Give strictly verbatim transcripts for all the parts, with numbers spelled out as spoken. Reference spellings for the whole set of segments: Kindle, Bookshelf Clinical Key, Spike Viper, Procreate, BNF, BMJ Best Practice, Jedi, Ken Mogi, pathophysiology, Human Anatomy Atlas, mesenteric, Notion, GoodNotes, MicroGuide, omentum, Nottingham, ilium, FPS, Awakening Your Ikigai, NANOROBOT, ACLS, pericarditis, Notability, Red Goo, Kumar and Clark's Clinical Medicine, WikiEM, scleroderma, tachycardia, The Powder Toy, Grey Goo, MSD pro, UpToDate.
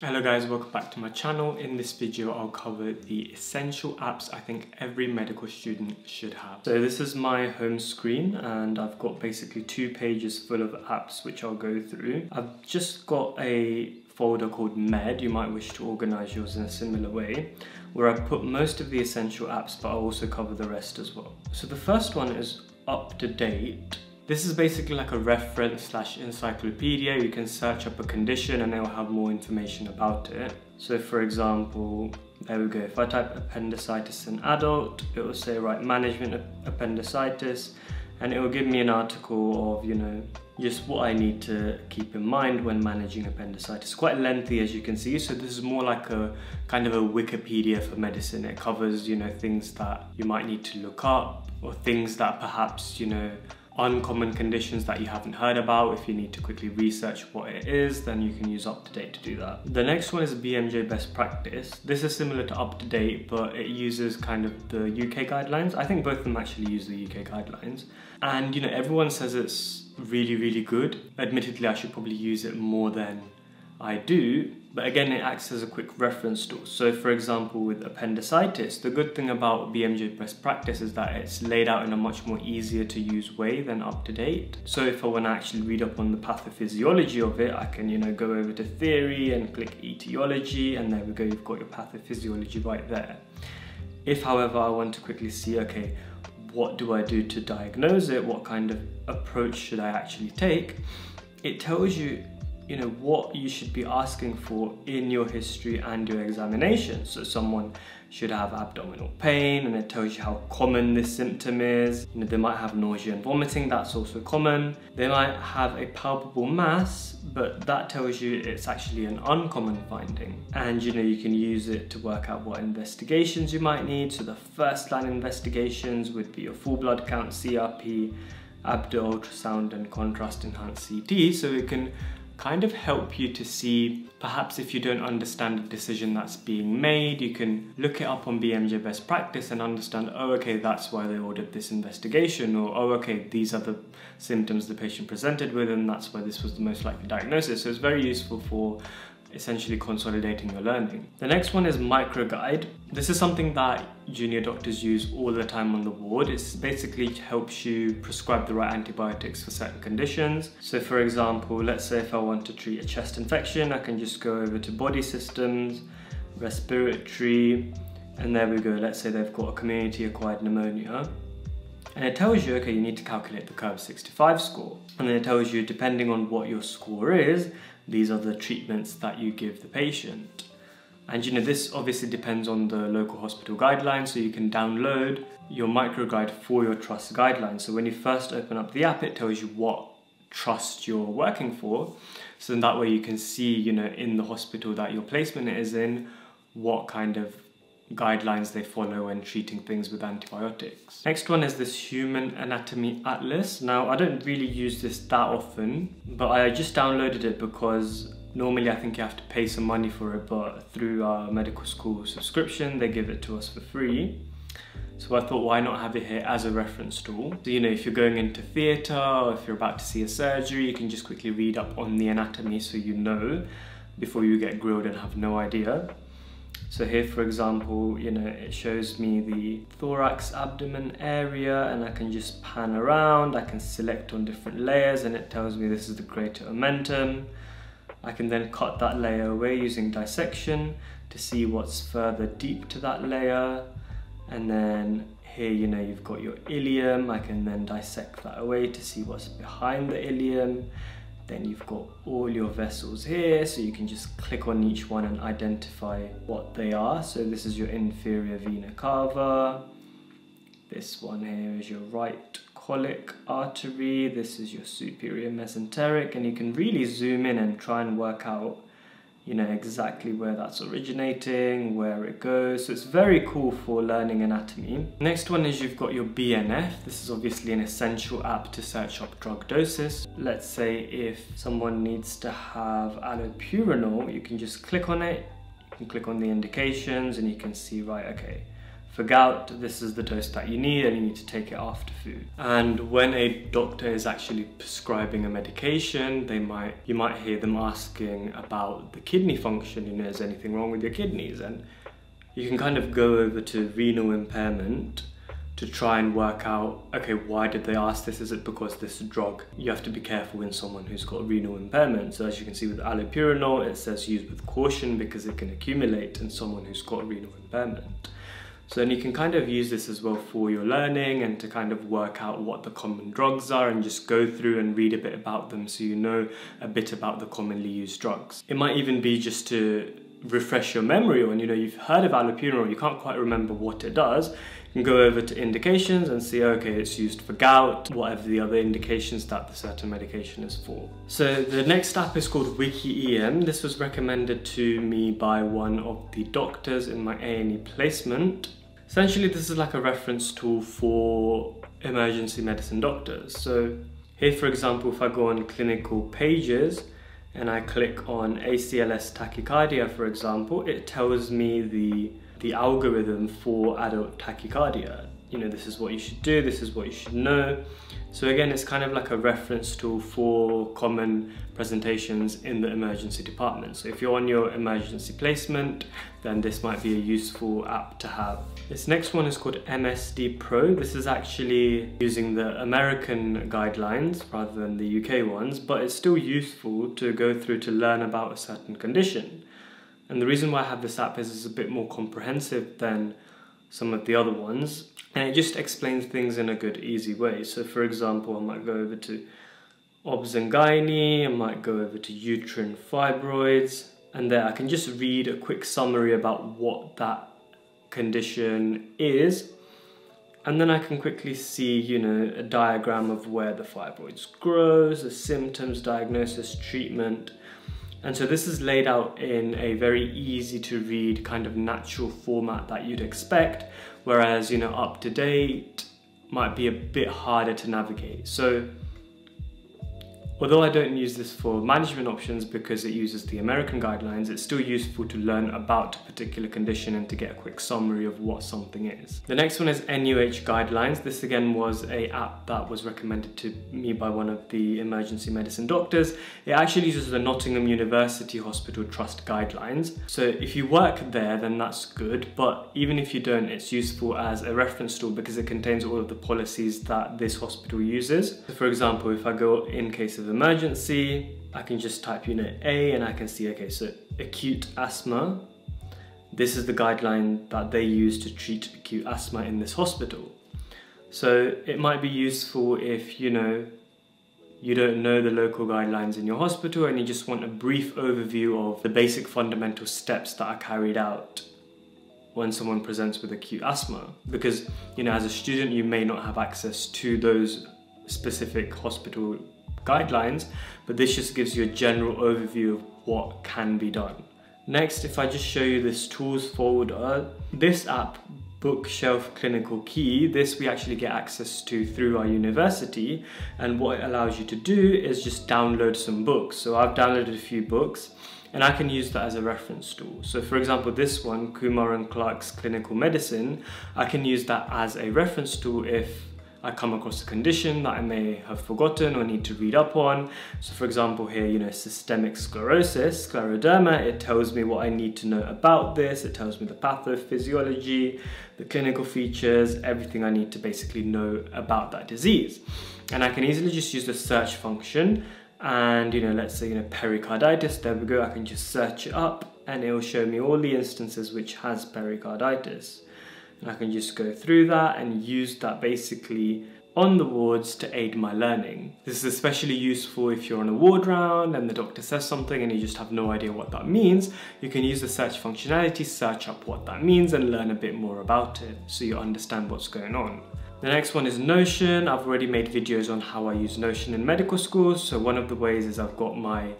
Hello guys, welcome back to my channel. In this video I'll cover the essential apps I think every medical student should have. So this is my home screen and I've got basically two pages full of apps which I'll go through. I've just got a folder called Med. You might wish to organize yours in a similar way, where I put most of the essential apps, but I'll also cover the rest as well. So the first one is UpToDate. This is basically like a reference slash encyclopedia. You can search up a condition and they'll have more information about it. So for example, there we go. If I type appendicitis in adult, it will say, right, management of appendicitis, and it will give me an article of, you know, just what I need to keep in mind when managing appendicitis. Quite lengthy, as you can see. So this is more like a kind of a Wikipedia for medicine. It covers, you know, things that you might need to look up, or things that perhaps, you know, uncommon conditions that you haven't heard about. If you need to quickly research what it is, then you can use UpToDate to do that. The next one is B M J Best Practice. This is similar to UpToDate, but it uses kind of the U K guidelines. I think both of them actually use the U K guidelines. And you know, everyone says it's really, really good. Admittedly, I should probably use it more than I do, but again, it acts as a quick reference tool. So for example, with appendicitis, the good thing about B M J Best Practice is that it's laid out in a much more easier to use way than UpToDate. So if I want to actually read up on the pathophysiology of it, I can, you know, go over to theory and click etiology, and there we go, you've got your pathophysiology right there. If however I want to quickly see, okay, what do I do to diagnose it? What kind of approach should I actually take? It tells you you know, what you should be asking for in your history and your examination. So someone should have abdominal pain, and it tells you how common this symptom is. You know, they might have nausea and vomiting, that's also common. They might have a palpable mass, but that tells you it's actually an uncommon finding. And you know, you can use it to work out what investigations you might need. So the first line investigations would be your full blood count, C R P, abdo ultrasound, and contrast enhanced C T. So it can kind of help you to see, perhaps if you don't understand a decision that's being made, you can look it up on B M J Best Practice and understand, oh, okay, that's why they ordered this investigation, or, oh, okay, these are the symptoms the patient presented with, and that's why this was the most likely diagnosis. So it's very useful for essentially consolidating your learning. The next one is MicroGuide. This is something that junior doctors use all the time on the ward. It basically helps you prescribe the right antibiotics for certain conditions. So for example, let's say if I want to treat a chest infection, I can just go over to body systems, respiratory, and there we go. Let's say they've got a community acquired pneumonia. And it tells you, okay, you need to calculate the CURB sixty-five score. And then it tells you, depending on what your score is, these are the treatments that you give the patient. And you know, this obviously depends on the local hospital guidelines, so you can download your microguide for your trust guidelines. So when you first open up the app, it tells you what trust you're working for. So then that way you can see, you know, in the hospital that your placement is in, what kind of guidelines they follow when treating things with antibiotics. Next one is this Human Anatomy Atlas. Now, I don't really use this that often, but I just downloaded it because normally I think you have to pay some money for it, but through our medical school subscription, they give it to us for free. So I thought, why not have it here as a reference tool? So, you know, if you're going into theatre, or if you're about to see a surgery, you can just quickly read up on the anatomy so you know before you get grilled and have no idea. So here, for example, you know, it shows me the thorax abdomen area, and I can just pan around, I can select on different layers, and it tells me this is the greater omentum. I can then cut that layer away using dissection to see what's further deep to that layer. And then here, you know, you've got your ilium. I can then dissect that away to see what's behind the ilium. Then you've got all your vessels here, so you can just click on each one and identify what they are. So this is your inferior vena cava. This one here is your right colic artery. This is your superior mesenteric, and you can really zoom in and try and work out, you know, exactly where that's originating, where it goes. So it's very cool for learning anatomy. Next one is you've got your B N F. This is obviously an essential app to search up drug doses. Let's say if someone needs to have allopurinol, you can just click on it, you can click on the indications, and you can see, right, okay, For gout, this is the dose that you need, and you need to take it after food. And when a doctor is actually prescribing a medication, they might you might hear them asking about the kidney function, you know, is anything wrong with your kidneys? And you can kind of go over to renal impairment to try and work out, okay, why did they ask this? Is it because this drug? You have to be careful in someone who's got renal impairment. So as you can see with allopurinol, it says use with caution because it can accumulate in someone who's got renal impairment. So then you can kind of use this as well for your learning and to kind of work out what the common drugs are and just go through and read a bit about them so you know a bit about the commonly used drugs. It might even be just to refresh your memory on, you know, you've heard of allopurinol, you can't quite remember what it does. You can go over to indications and see, okay, it's used for gout, whatever the other indications that the certain medication is for. So the next app is called WikiEM. This was recommended to me by one of the doctors in my A and E placement. Essentially, this is like a reference tool for emergency medicine doctors. So here, for example, if I go on clinical pages, and I click on A C L S tachycardia, for example, it tells me the, the algorithm for adult tachycardia. You know, this is what you should do, this is what you should know. So again, it's kind of like a reference tool for common presentations in the emergency department. So if you're on your emergency placement, then this might be a useful app to have. This next one is called M S D Pro. This is actually using the American guidelines rather than the U K ones, but it's still useful to go through to learn about a certain condition. And the reason why I have this app is it's a bit more comprehensive than some of the other ones, and it just explains things in a good, easy way. So for example, I might go over to obs and gynae, I might go over to uterine fibroids, and there I can just read a quick summary about what that condition is, and then I can quickly see, you know, a diagram of where the fibroids grows, the symptoms, diagnosis, treatment. And so this is laid out in a very easy to read kind of natural format that you'd expect, whereas, you know, UpToDate might be a bit harder to navigate. So although I don't use this for management options because it uses the American guidelines, it's still useful to learn about a particular condition and to get a quick summary of what something is. The next one is N U H guidelines. This again was an app that was recommended to me by one of the emergency medicine doctors. It actually uses the Nottingham University Hospital Trust guidelines. So if you work there, then that's good, but even if you don't, it's useful as a reference tool because it contains all of the policies that this hospital uses. So for example, if I go in case of emergency, I can just type unit A and I can see, okay, so acute asthma, this is the guideline that they use to treat acute asthma in this hospital. So it might be useful if, you know, you don't know the local guidelines in your hospital and you just want a brief overview of the basic fundamental steps that are carried out when someone presents with acute asthma, because, you know, as a student you may not have access to those specific hospital guidelines, but this just gives you a general overview of what can be done. Next, if I just show you this tools folder, this app, Bookshelf Clinical Key, this we actually get access to through our university, and what it allows you to do is just download some books. So I've downloaded a few books and I can use that as a reference tool. So for example, this one, Kumar and Clark's Clinical Medicine, I can use that as a reference tool if I come across a condition that I may have forgotten or need to read up on. So for example here, you know, systemic sclerosis, scleroderma, it tells me what I need to know about this, it tells me the pathophysiology, the clinical features, everything I need to basically know about that disease. And I can easily just use the search function and, you know, let's say, you know, pericarditis, there we go, I can just search it up and it will show me all the instances which has pericarditis. And I can just go through that and use that basically on the wards to aid my learning. This is especially useful if you're on a ward round and the doctor says something and you just have no idea what that means. You can use the search functionality, search up what that means and learn a bit more about it so you understand what's going on. The next one is Notion. I've already made videos on how I use Notion in medical school. So one of the ways is I've got my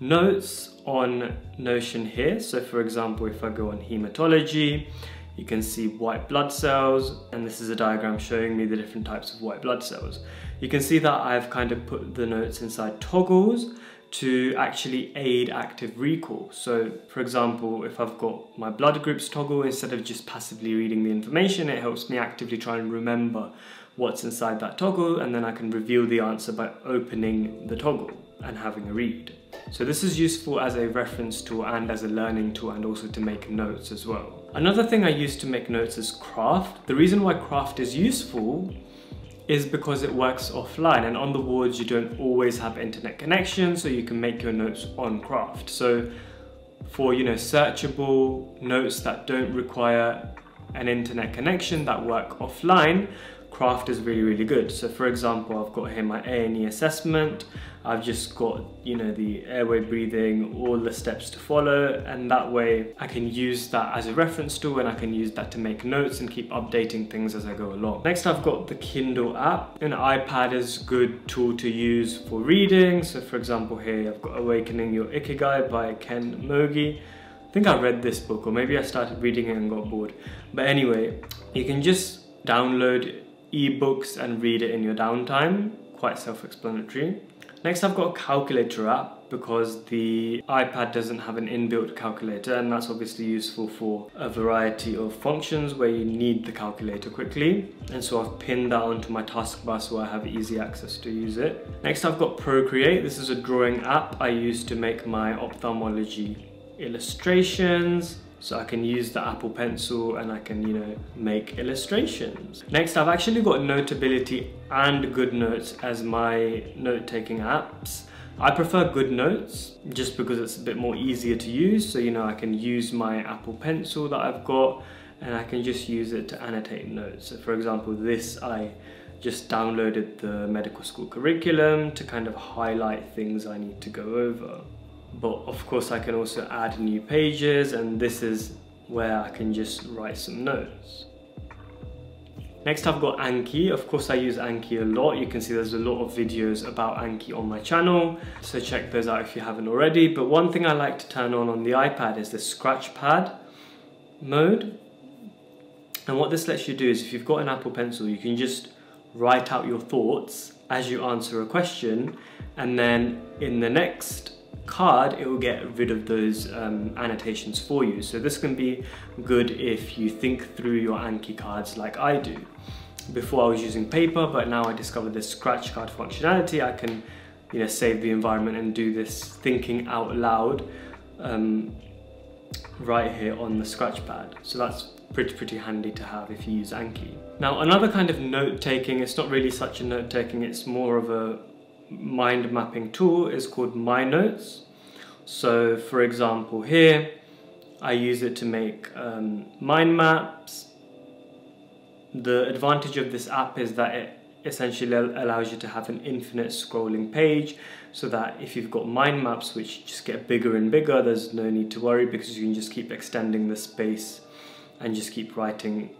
notes on Notion here. So for example, if I go on hematology, you can see white blood cells, and this is a diagram showing me the different types of white blood cells. You can see that I've kind of put the notes inside toggles to actually aid active recall. So for example, if I've got my blood groups toggle, instead of just passively reading the information, it helps me actively try and remember what's inside that toggle, and then I can reveal the answer by opening the toggle and having a read. So this is useful as a reference tool and as a learning tool, and also to make notes as well. Another thing I use to make notes is Craft. The reason why Craft is useful is because it works offline, and on the wards you don't always have internet connection, so you can make your notes on Craft. So for, you know, searchable notes that don't require an internet connection that work offline, Craft is really, really good. So for example, I've got here my A and E assessment. I've just got, you know, the airway breathing, all the steps to follow, and that way I can use that as a reference tool, and I can use that to make notes and keep updating things as I go along. Next, I've got the Kindle app. An iPad is a good tool to use for reading. So for example, here I've got Awakening Your Ikigai by Ken Mogi. I think I read this book, or maybe I started reading it and got bored. But anyway, you can just download ebooks and read it in your downtime. Quite self-explanatory. Next, I've got a calculator app because the iPad doesn't have an inbuilt calculator, and that's obviously useful for a variety of functions where you need the calculator quickly. And so I've pinned that onto my taskbar so I have easy access to use it. Next, I've got Procreate. This is a drawing app I use to make my ophthalmology illustrations. So I can use the Apple Pencil and I can, you know, make illustrations. Next, I've actually got Notability and GoodNotes as my note-taking apps. I prefer GoodNotes just because it's a bit more easier to use. So, you know, I can use my Apple Pencil that I've got and I can just use it to annotate notes. So for example, this, I just downloaded the medical school curriculum to kind of highlight things I need to go over. But of course I can also add new pages, and this is where I can just write some notes. Next, I've got Anki. Of course I use Anki a lot. You can see there's a lot of videos about Anki on my channel, so check those out if you haven't already. But one thing I like to turn on on the iPad is the scratch pad mode. And what this lets you do is, if you've got an Apple Pencil, you can just write out your thoughts as you answer a question, and then in the next card it will get rid of those um, annotations for you. So this can be good if you think through your Anki cards like I do. Before I was using paper, but now I discovered this scratch card functionality. I can, you know, save the environment and do this thinking out loud um, right here on the scratch pad. So that's pretty pretty handy to have if you use Anki. Now another kind of note-taking, it's not really such a note-taking, it's more of a mind mapping tool, is called My Notes. So for example here, I use it to make um, mind maps. The advantage of this app is that it essentially allows you to have an infinite scrolling page, so that if you've got mind maps which just get bigger and bigger, there's no need to worry because you can just keep extending the space and just keep writing.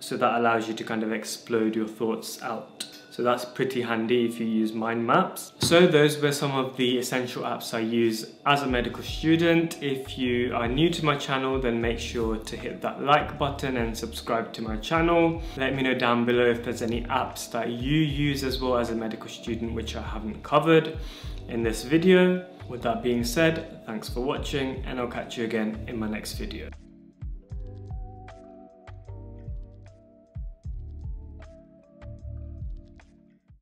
So that allows you to kind of explode your thoughts out. So that's pretty handy if you use mind maps. So those were some of the essential apps I use as a medical student. If you are new to my channel, then make sure to hit that like button and subscribe to my channel. Let me know down below if there's any apps that you use as well as a medical student which I haven't covered in this video. With that being said, thanks for watching, and I'll catch you again in my next video.